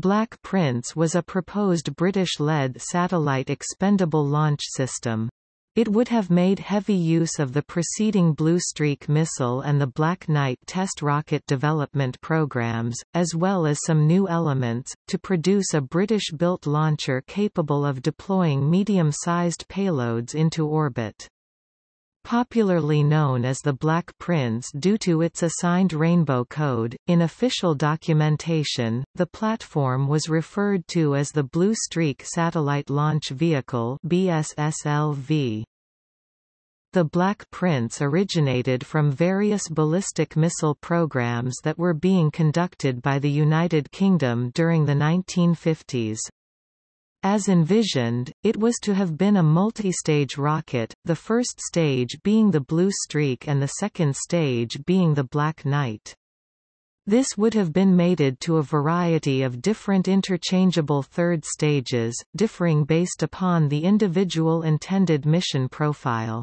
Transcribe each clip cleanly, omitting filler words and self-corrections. Black Prince was a proposed British-led satellite expendable launch system. It would have made heavy use of the preceding Blue Streak missile and the Black Knight test rocket development programs, as well as some new elements, to produce a British-built launcher capable of deploying medium-sized payloads into orbit. Popularly known as the Black Prince due to its assigned rainbow code, in official documentation, the platform was referred to as the Blue Streak Satellite Launch Vehicle (BSSLV). The Black Prince originated from various ballistic missile programs that were being conducted by the United Kingdom during the 1950s. As envisioned, it was to have been a multi-stage rocket, the first stage being the Blue Streak and the second stage being the Black Knight. This would have been mated to a variety of different interchangeable third stages, differing based upon the individual intended mission profile.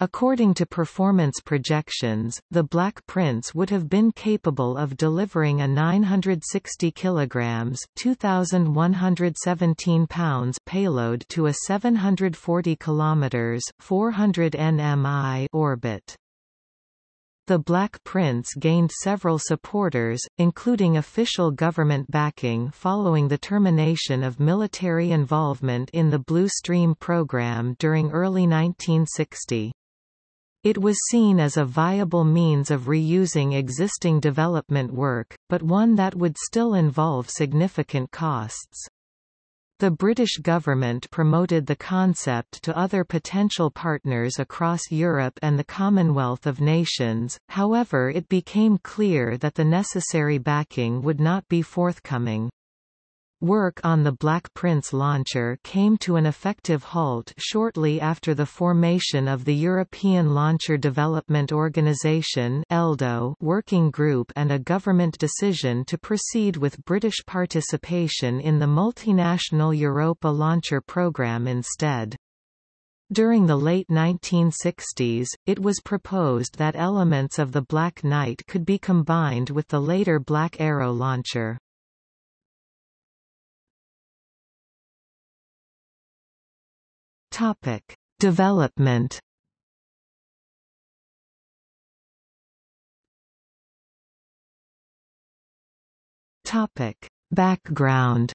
According to performance projections, the Black Prince would have been capable of delivering a 960 kilograms (2,117 pounds) payload to a 740 kilometers (400 nmi) orbit. The Black Prince gained several supporters, including official government backing following the termination of military involvement in the Blue Streak program during early 1960. It was seen as a viable means of reusing existing development work, but one that would still involve significant costs. The British government promoted the concept to other potential partners across Europe and the Commonwealth of Nations, however it became clear that the necessary backing would not be forthcoming. Work on the Black Prince launcher came to an effective halt shortly after the formation of the European Launcher Development Organization (ELDO) working group and a government decision to proceed with British participation in the multinational Europa Launcher Programme instead. During the late 1960s, it was proposed that elements of the Black Knight could be combined with the later Black Arrow launcher. Topic: Development. Topic: Background.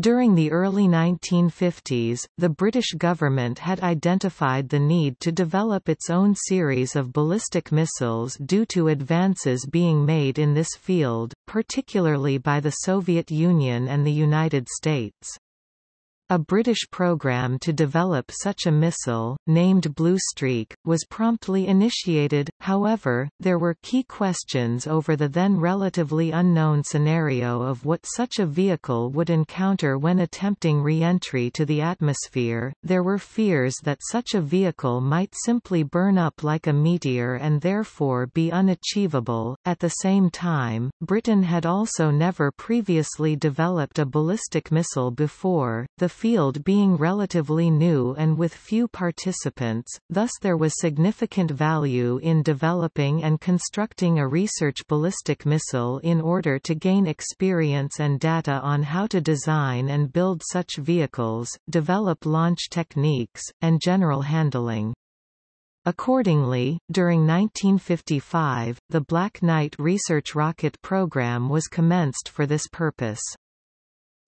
During the early 1950s, the British government had identified the need to develop its own series of ballistic missiles due to advances being made in this field, particularly by the Soviet Union and the United States. A British program to develop such a missile, named Blue Streak, was promptly initiated. However, there were key questions over the then relatively unknown scenario of what such a vehicle would encounter when attempting re-entry to the atmosphere. There were fears that such a vehicle might simply burn up like a meteor and therefore be unachievable. At the same time, Britain had also never previously developed a ballistic missile before, the field being relatively new and with few participants, thus there was significant value in developing and constructing a research ballistic missile in order to gain experience and data on how to design and build such vehicles, develop launch techniques, and general handling. Accordingly, during 1955, the Black Knight research rocket program was commenced for this purpose.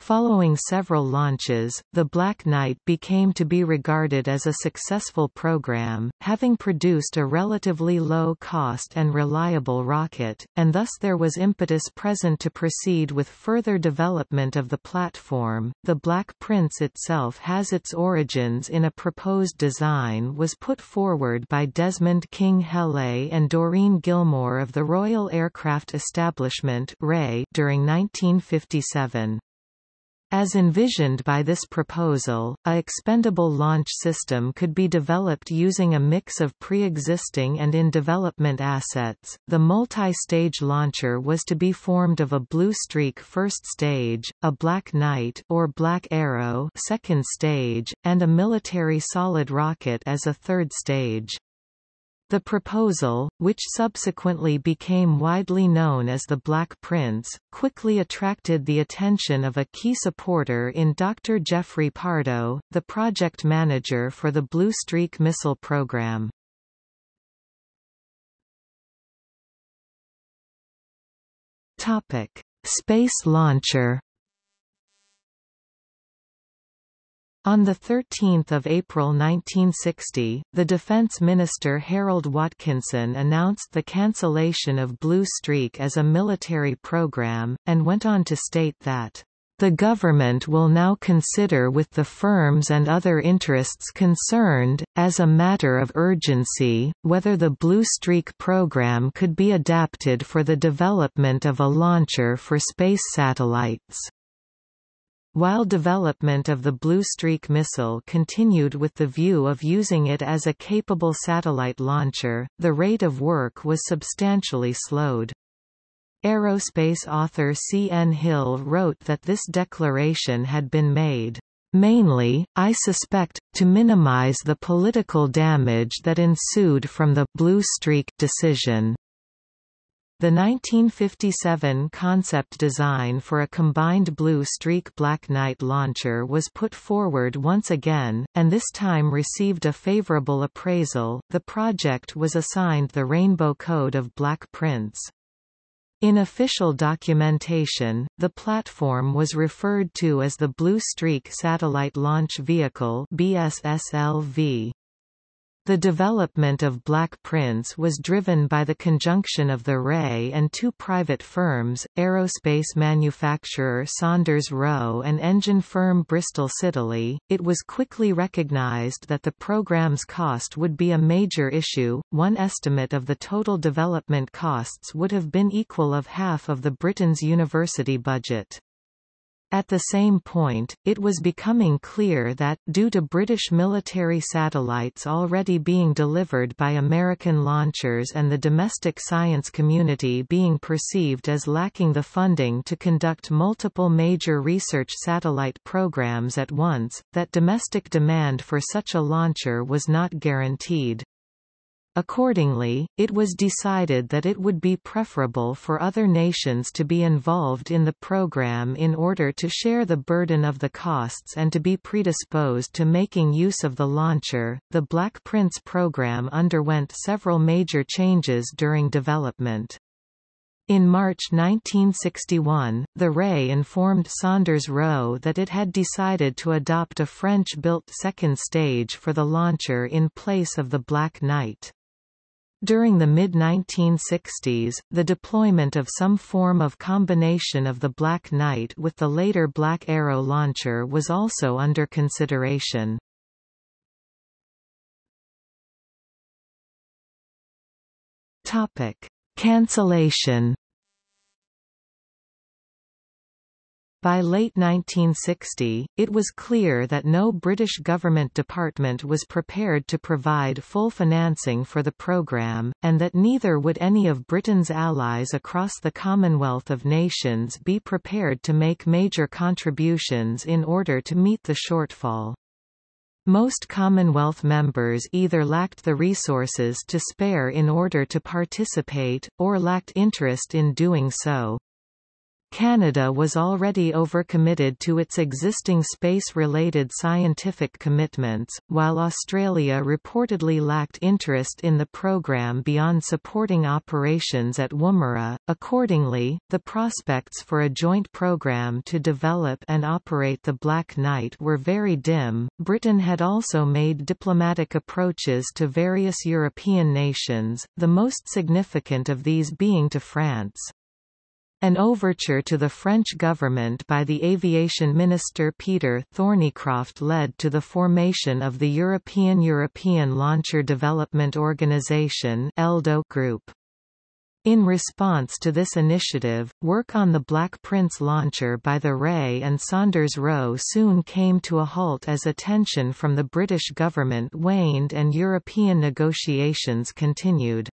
Following several launches, the Black Knight became to be regarded as a successful program, having produced a relatively low-cost and reliable rocket, and thus there was impetus present to proceed with further development of the platform. The Black Prince itself has its origins in a proposed design was put forward by Desmond King-Hele and Doreen Gilmore of the Royal Aircraft Establishment (RAE) during 1957. As envisioned by this proposal, a expendable launch system could be developed using a mix of pre-existing and in-development assets. The multi-stage launcher was to be formed of a Blue Streak first stage, a Black Knight or Black Arrow second stage, and a military solid rocket as a third stage. The proposal, which subsequently became widely known as the Black Prince, quickly attracted the attention of a key supporter in Dr. Jeffrey Pardo, the project manager for the Blue Streak missile program. Topic: Space launcher. On 13 April 1960, the Defense Minister Harold Watkinson announced the cancellation of Blue Streak as a military program, and went on to state that, "The government will now consider with the firms and other interests concerned, as a matter of urgency, whether the Blue Streak program could be adapted for the development of a launcher for space satellites." While development of the Blue Streak missile continued with the view of using it as a capable satellite launcher, the rate of work was substantially slowed. Aerospace author C. N. Hill wrote that this declaration had been made, "mainly, I suspect, to minimize the political damage that ensued from the Blue Streak decision." The 1957 concept design for a combined Blue Streak Black Knight launcher was put forward once again, and this time received a favorable appraisal. The project was assigned the Rainbow Code of Black Prince. In official documentation, the platform was referred to as the Blue Streak Satellite Launch Vehicle (BSSLV). The development of Black Prince was driven by the conjunction of the RAE and two private firms, aerospace manufacturer Saunders-Roe and engine firm Bristol Siddeley. It was quickly recognized that the program's cost would be a major issue. One estimate of the total development costs would have been equal of half of the Britain's university budget. At the same point, it was becoming clear that, due to British military satellites already being delivered by American launchers and the domestic science community being perceived as lacking the funding to conduct multiple major research satellite programs at once, that domestic demand for such a launcher was not guaranteed. Accordingly, it was decided that it would be preferable for other nations to be involved in the program in order to share the burden of the costs and to be predisposed to making use of the launcher. The Black Prince program underwent several major changes during development. In March 1961, the RAE informed Saunders-Roe that it had decided to adopt a French-built second stage for the launcher in place of the Black Knight. During the mid-1960s, the deployment of some form of combination of the Black Knight with the later Black Arrow launcher was also under consideration. Topic: Cancellation. By late 1960, it was clear that no British government department was prepared to provide full financing for the programme, and that neither would any of Britain's allies across the Commonwealth of Nations be prepared to make major contributions in order to meet the shortfall. Most Commonwealth members either lacked the resources to spare in order to participate, or lacked interest in doing so. Canada was already overcommitted to its existing space-related scientific commitments, while Australia reportedly lacked interest in the program beyond supporting operations at Woomera. Accordingly, the prospects for a joint program to develop and operate the Black Knight were very dim. Britain had also made diplomatic approaches to various European nations, the most significant of these being to France. An overture to the French government by the aviation minister Peter Thornycroft led to the formation of the European Launcher Development Organization Group. In response to this initiative, work on the Black Prince launcher by the RAE and Saunders-Roe soon came to a halt as attention from the British government waned and European negotiations continued.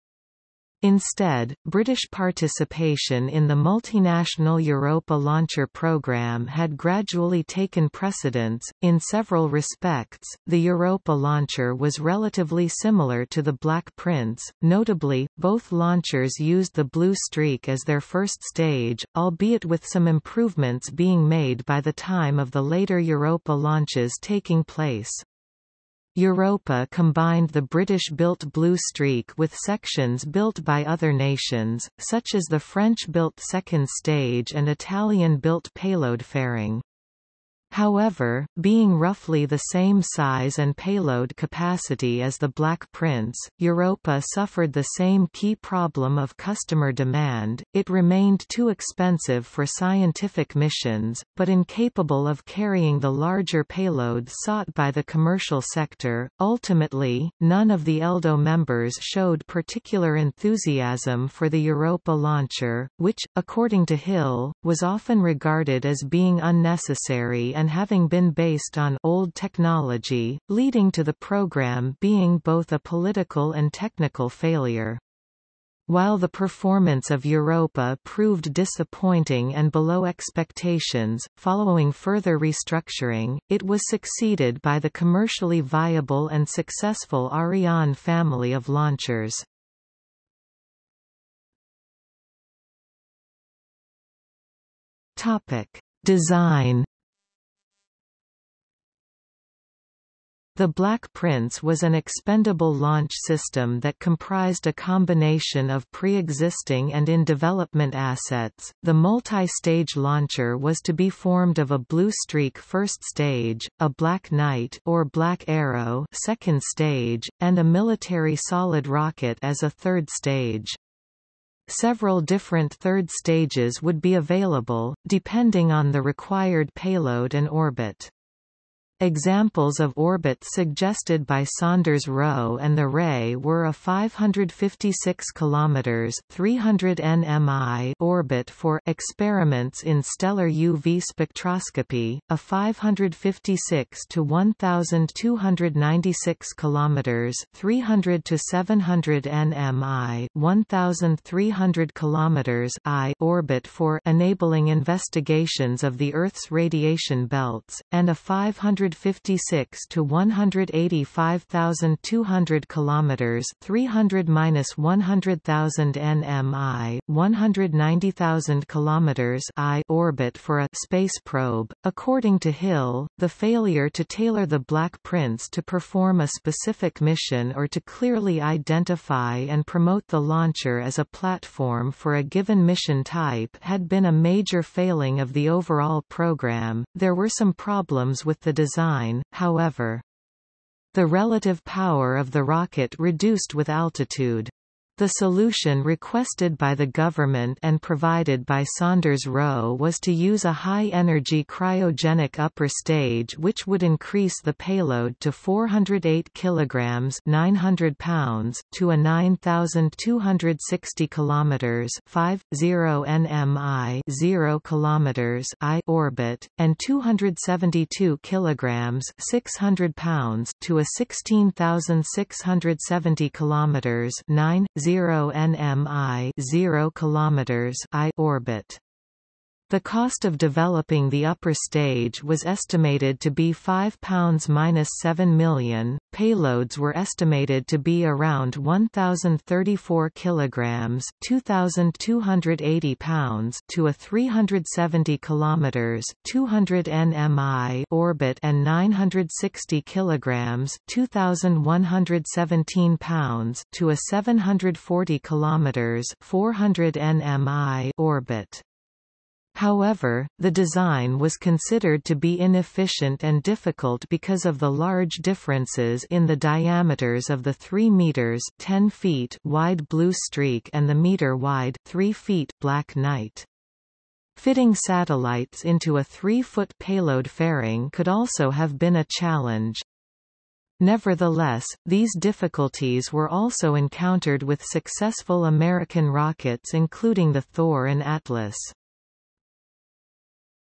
Instead, British participation in the multinational Europa Launcher program had gradually taken precedence. In several respects, the Europa Launcher was relatively similar to the Black Prince. Notably, both launchers used the Blue Streak as their first stage, albeit with some improvements being made by the time of the later Europa launches taking place. Europa combined the British-built Blue Streak with sections built by other nations, such as the French-built second stage and Italian-built payload fairing. However, being roughly the same size and payload capacity as the Black Prince, Europa suffered the same key problem of customer demand. It remained too expensive for scientific missions, but incapable of carrying the larger payloads sought by the commercial sector. Ultimately, none of the ELDO members showed particular enthusiasm for the Europa launcher, which, according to Hill, was often regarded as being unnecessary and having been based on old technology, leading to the program being both a political and technical failure. While the performance of Europa proved disappointing and below expectations, following further restructuring, it was succeeded by the commercially viable and successful Ariane family of launchers. Topic: Design. The Black Prince was an expendable launch system that comprised a combination of pre-existing and in-development assets. The multi-stage launcher was to be formed of a Blue Streak first stage, a Black Knight or Black Arrow second stage, and a military solid rocket as a third stage. Several different third stages would be available, depending on the required payload and orbit. Examples of orbits suggested by Saunders-Roe and the Ray were a 556 km 300 nmi orbit for experiments in stellar UV spectroscopy, a 556 to 1,296 km 300 to 700 nmi 1,300 km I orbit for enabling investigations of the Earth's radiation belts, and a 556 to 185,200 kilometers 300-100,000 nmi 190,000 kilometers I orbit for a space probe. According to Hill, the failure to tailor the Black Prince to perform a specific mission or to clearly identify and promote the launcher as a platform for a given mission type had been a major failing of the overall program. There were some problems with the design, however. The relative power of the rocket reduced with altitude. The solution requested by the government and provided by Saunders-Roe was to use a high-energy cryogenic upper stage which would increase the payload to 408 kilograms 900 pounds, to a 9,260 kilometers 50 nmi 0 kilometers I orbit, and 272 kilograms 600 pounds, to a 16,670 kilometers 9.0 nmi 0 km I orbit. The cost of developing the upper stage was estimated to be £5–7 million. Payloads were estimated to be around 1,034 kilograms (2,280 pounds) to a 370 kilometers (200 nmi) orbit and 960 kilograms (2,117 pounds) to a 740 kilometers (400 nmi) orbit. However, the design was considered to be inefficient and difficult because of the large differences in the diameters of the 3 meters (10 feet) wide Blue Streak and the meter wide (3 feet) Black Knight. Fitting satellites into a 3-foot payload fairing could also have been a challenge. Nevertheless, these difficulties were also encountered with successful American rockets including the Thor and Atlas.